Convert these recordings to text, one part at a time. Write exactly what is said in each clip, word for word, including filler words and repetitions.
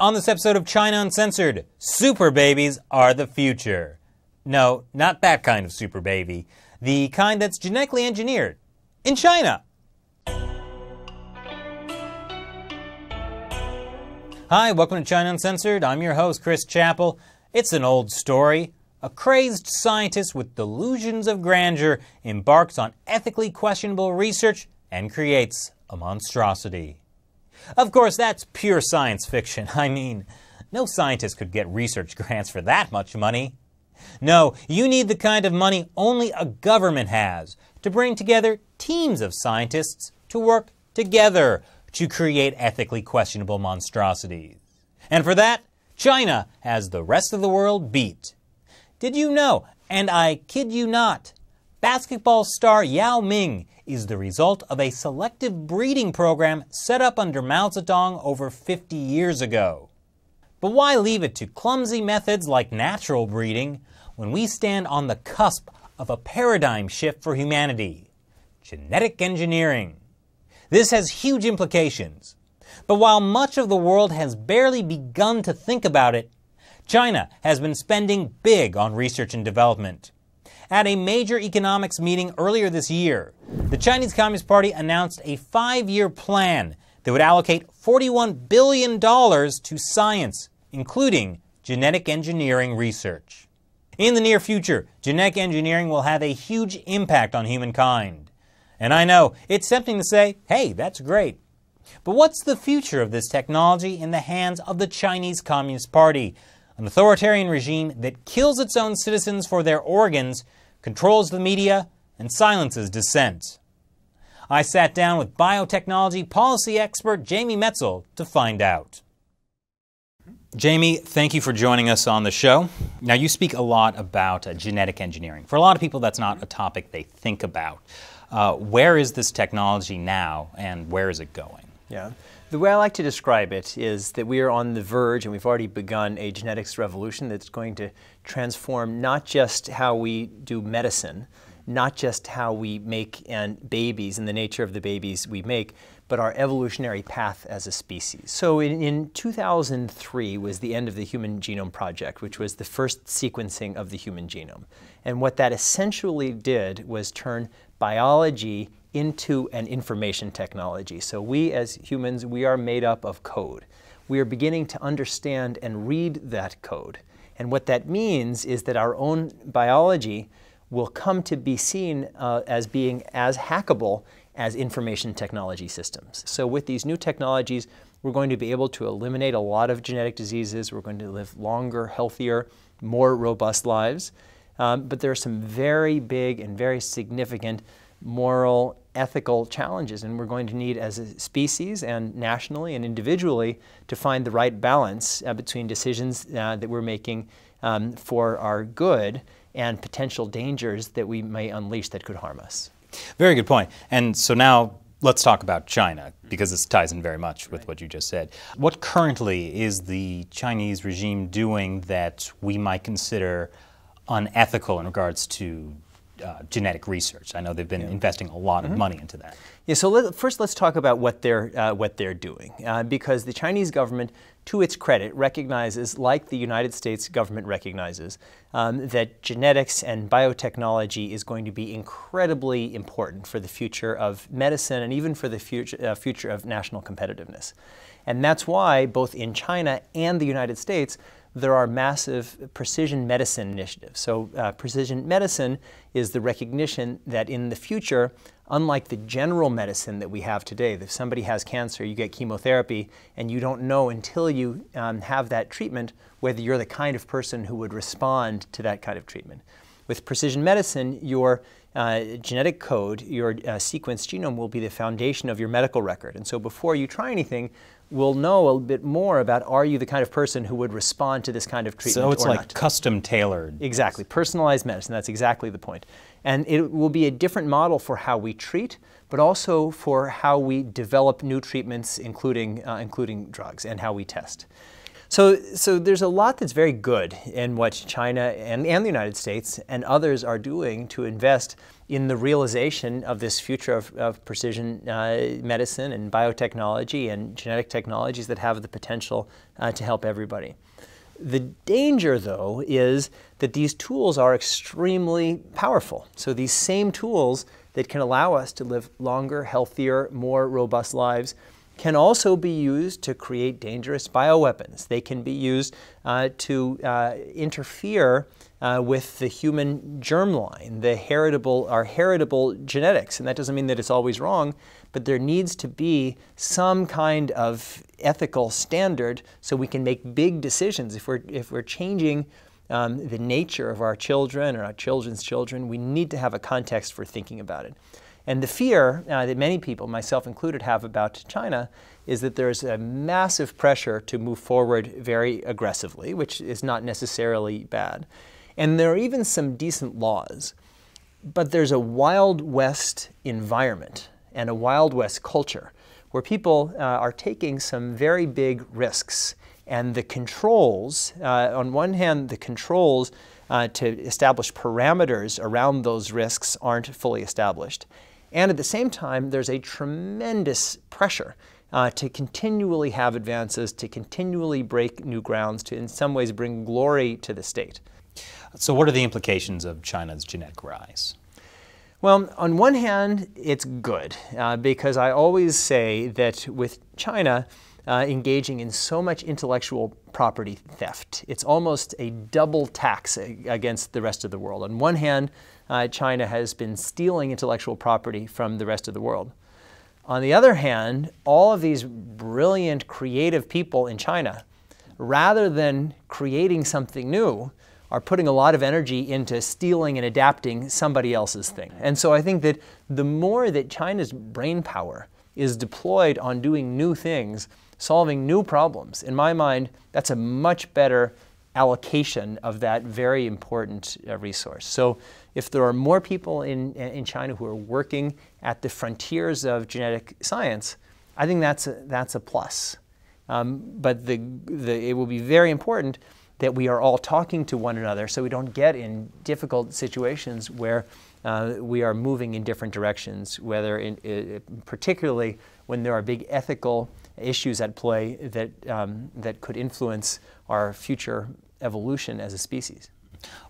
On this episode of China Uncensored, super babies are the future. No, not that kind of super baby. The kind that's genetically engineered in China. Hi, welcome to China Uncensored. I'm your host, Chris Chappell. It's an old story. A crazed scientist with delusions of grandeur embarks on ethically questionable research and creates a monstrosity. Of course, that's pure science fiction. I mean, no scientist could get research grants for that much money. No, you need the kind of money only a government has to bring together teams of scientists to work together to create ethically questionable monstrosities. And for that, China has the rest of the world beat. Did you know, and I kid you not, basketball star Yao Ming is the result of a selective breeding program set up under Mao Zedong over fifty years ago. But why leave it to clumsy methods like natural breeding when we stand on the cusp of a paradigm shift for humanity? Genetic engineering. This has huge implications. But while much of the world has barely begun to think about it, China has been spending big on research and development. At a major economics meeting earlier this year, the Chinese Communist Party announced a five-year plan that would allocate forty-one billion dollars to science, including genetic engineering research. In the near future, genetic engineering will have a huge impact on humankind. And I know, it's tempting to say, hey, that's great. But what's the future of this technology in the hands of the Chinese Communist Party? An authoritarian regime that kills its own citizens for their organs, controls the media, and silences dissent. I sat down with biotechnology policy expert Jamie Metzl to find out. Jamie, thank you for joining us on the show. Now, you speak a lot about uh, genetic engineering. For a lot of people, that's not a topic they think about. Uh, where is this technology now, and where is it going? Yeah. The way I like to describe it is that we are on the verge, and we've already begun, a genetics revolution that's going to transform not just how we do medicine, not just how we make and babies and the nature of the babies we make, but our evolutionary path as a species. So in, in two thousand three was the end of the Human Genome Project, which was the first sequencing of the human genome. And what that essentially did was turn biology into an information technology. So we as humans, we are made up of code. We are beginning to understand and read that code. And what that means is that our own biology will come to be seen uh, as being as hackable as information technology systems. So with these new technologies, we're going to be able to eliminate a lot of genetic diseases. We're going to live longer, healthier, more robust lives. Um, but there are some very big and very significant moral, ethical challenges, and we're going to need as a species and nationally and individually to find the right balance uh, between decisions uh, that we're making um, for our good and potential dangers that we may unleash that could harm us. Very good point. And so now let's talk about China, because this ties in very much with right. what you just said. What currently is the Chinese regime doing that we might consider unethical in regards to Uh, genetic research? I know they've been yeah. investing a lot of mm-hmm. money into that. Yeah, so let, first let's talk about what they're, uh, what they're doing, uh, because the Chinese government, to its credit, recognizes, like the United States government recognizes, um, that genetics and biotechnology is going to be incredibly important for the future of medicine and even for the future, uh, future of national competitiveness. And that's why, both in China and the United States, there are massive precision medicine initiatives. So uh, precision medicine is the recognition that in the future, unlike the general medicine that we have today, that if somebody has cancer, you get chemotherapy, and you don't know until you um, have that treatment whether you're the kind of person who would respond to that kind of treatment. With precision medicine, your uh, genetic code, your uh, sequenced genome will be the foundation of your medical record. And so before you try anything, we'll know a bit more about, are you the kind of person who would respond to this kind of treatment or not? So it's like custom tailored. Exactly. Personalized medicine. That's exactly the point. And it will be a different model for how we treat, but also for how we develop new treatments, including, uh, including drugs, and how we test. So, so there's a lot that's very good in what China and, and the United States and others are doing to invest in the realization of this future of, of precision uh, medicine and biotechnology and genetic technologies that have the potential uh, to help everybody. The danger, though, is that these tools are extremely powerful. So these same tools that can allow us to live longer, healthier, more robust lives can also be used to create dangerous bioweapons. They can be used uh, to uh, interfere uh, with the human germline, the heritable, our heritable genetics. And that doesn't mean that it's always wrong, but there needs to be some kind of ethical standard so we can make big decisions. If we're, if we're changing um, the nature of our children or our children's children, we need to have a context for thinking about it. And the fear uh, that many people, myself included, have about China is that there's a massive pressure to move forward very aggressively, which is not necessarily bad. And there are even some decent laws. But there's a Wild West environment and a Wild West culture where people uh, are taking some very big risks. And the controls, uh, on one hand, the controls uh, to establish parameters around those risks aren't fully established. And at the same time, there's a tremendous pressure uh, to continually have advances, to continually break new grounds, to in some ways bring glory to the state. So what are the implications of China's genetic rise? Well, on one hand, it's good, uh, because I always say that with China uh, engaging in so much intellectual property theft, it's almost a double tax against the rest of the world. On one hand, Uh, China has been stealing intellectual property from the rest of the world. On the other hand, all of these brilliant, creative people in China, rather than creating something new, are putting a lot of energy into stealing and adapting somebody else's thing. And so I think that the more that China's brain power is deployed on doing new things, solving new problems, in my mind, that's a much better allocation of that very important uh, resource. So if there are more people in, in China who are working at the frontiers of genetic science, I think that's a, that's a plus. Um, but the, the, it will be very important that we are all talking to one another so we don't get in difficult situations where uh, we are moving in different directions, whether in, in, particularly when there are big ethical issues at play that, um, that could influence our future evolution as a species.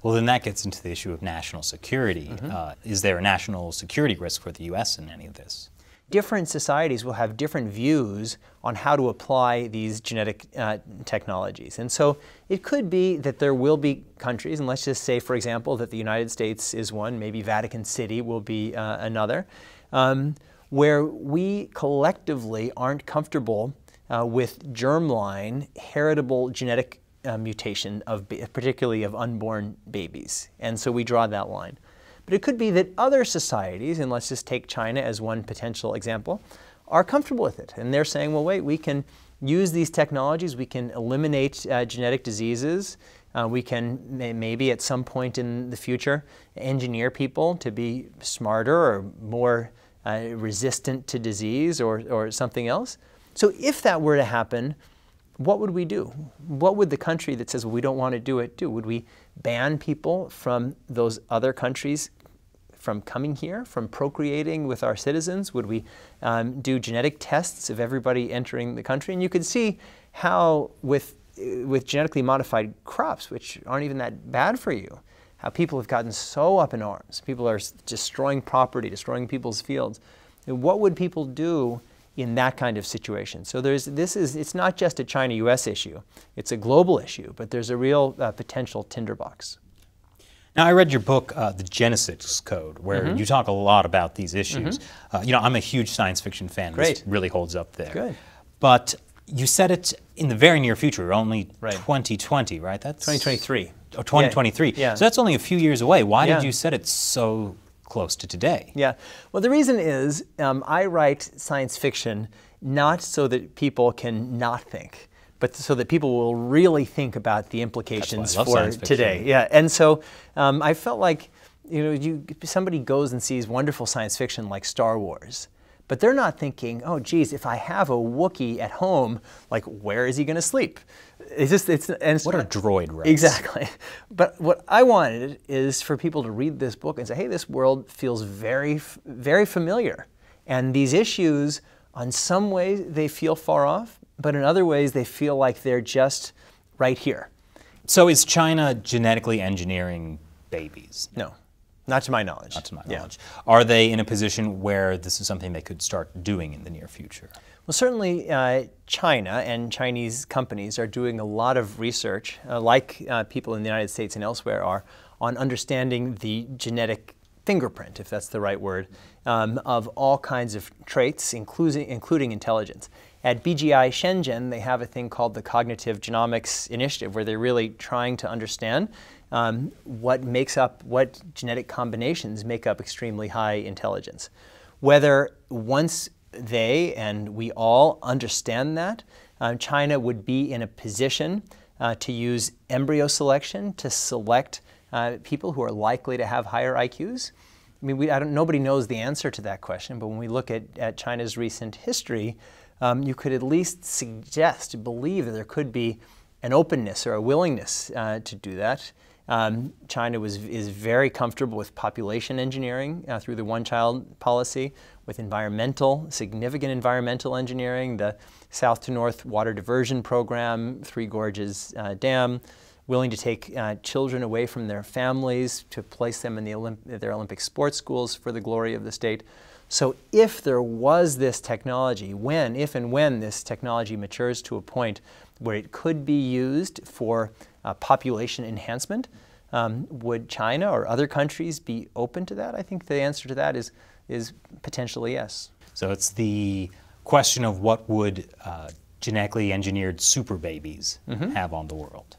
Well, then that gets into the issue of national security. Mm-hmm. uh, is there a national security risk for the U S in any of this? Different societies will have different views on how to apply these genetic uh, technologies. And so it could be that there will be countries, and let's just say, for example, that the United States is one, maybe Vatican City will be uh, another, um, where we collectively aren't comfortable uh, with germline, heritable genetic Uh, mutation of particularly of unborn babies, and so we draw that line. But it could be that other societies, and let's just take China as one potential example, are comfortable with it, and they're saying, well, wait, we can use these technologies, we can eliminate uh, genetic diseases, uh, we can may maybe at some point in the future engineer people to be smarter or more uh, resistant to disease or, or something else. So if that were to happen, what would we do? What would the country that says, well, we don't want to do it do? Would we ban people from those other countries from coming here, from procreating with our citizens? Would we um, do genetic tests of everybody entering the country? And you can see how with, with genetically modified crops, which aren't even that bad for you, how people have gotten so up in arms. People are destroying property, destroying people's fields. And what would people do in that kind of situation? So there's, this is, it's not just a China U S issue, it's a global issue, but there's a real uh, potential tinderbox. Now, I read your book, uh, The Genesis Code, where mm-hmm. you talk a lot about these issues. Mm-hmm. uh, you know, I'm a huge science fiction fan. Great. This really holds up there. Good. But you said it in the very near future, only right. twenty twenty, right? That's twenty twenty-three. Oh, twenty twenty-three. Yeah. So that's only a few years away. Why yeah. did you set it so close to today? Yeah. Well, the reason is um, I write science fiction not so that people can not think, but so that people will really think about the implications for today. Yeah. And so um, I felt like, you know, you, somebody goes and sees wonderful science fiction like Star Wars, But they're not thinking, oh, geez, if I have a Wookiee at home, like, where is he going to sleep? It's just, it's, and it's what not, are droid rights? Exactly. But what I wanted is for people to read this book and say, hey, this world feels very, very familiar. And these issues, on some ways, they feel far off, but in other ways, they feel like they're just right here. So is China genetically engineering babies? No. Not to my knowledge. Not to my knowledge. Yeah. Are they in a position where this is something they could start doing in the near future? Well, certainly uh, China and Chinese companies are doing a lot of research, uh, like uh, people in the United States and elsewhere are, on understanding the genetic fingerprint, if that's the right word, um, of all kinds of traits, including, including intelligence. At B G I Shenzhen, they have a thing called the Cognitive Genomics Initiative, where they're really trying to understand um, what makes up, what genetic combinations make up extremely high intelligence. Whether once they and we all understand that, uh, China would be in a position uh, to use embryo selection to select uh, people who are likely to have higher I Qs. I mean, we, I don't, nobody knows the answer to that question, but when we look at, at China's recent history, Um, you could at least suggest, believe that there could be an openness or a willingness uh, to do that. Um, China was, is very comfortable with population engineering uh, through the one-child policy, with environmental, significant environmental engineering, the south to north water diversion program, Three Gorges uh, Dam, willing to take uh, children away from their families to place them in the Olymp their Olympic sports schools for the glory of the state. So if there was this technology, when, if and when this technology matures to a point where it could be used for uh, population enhancement, um, would China or other countries be open to that? I think the answer to that is, is potentially yes. So it's the question of what would uh, genetically engineered super babies mm-hmm. have on the world?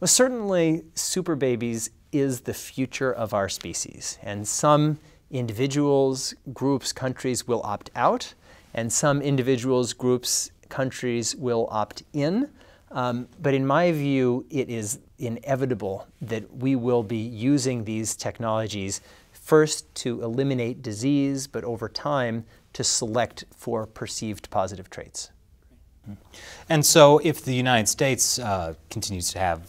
Well, certainly super babies is the future of our species, and some individuals, groups, countries will opt out, and some individuals, groups, countries will opt in. Um, but in my view, it is inevitable that we will be using these technologies first to eliminate disease, but over time to select for perceived positive traits. And so if the United States uh, continues to have,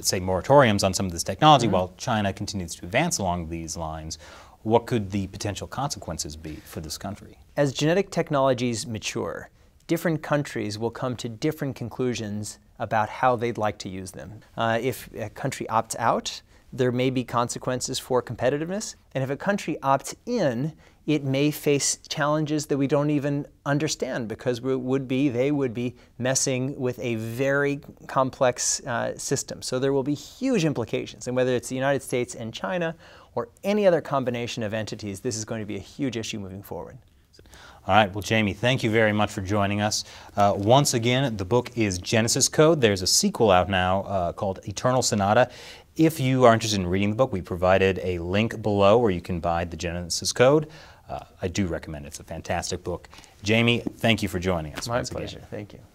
say, moratoriums on some of this technology, mm-hmm. while China continues to advance along these lines, what could the potential consequences be for this country? As genetic technologies mature, different countries will come to different conclusions about how they'd like to use them. Uh, if a country opts out, there may be consequences for competitiveness. And if a country opts in, it may face challenges that we don't even understand, because we would be, they would be messing with a very complex uh, system. So there will be huge implications. And whether it's the United States and China or any other combination of entities, this is going to be a huge issue moving forward. All right. Well, Jamie, thank you very much for joining us. Uh, once again, the book is Genesis Code. There's a sequel out now uh, called Eternal Sonata. If you are interested in reading the book, we provided a link below where you can buy the Genesis Code. Uh, I do recommend it. It's a fantastic book. Jamie, thank you for joining us. My pleasure. Again. Thank you.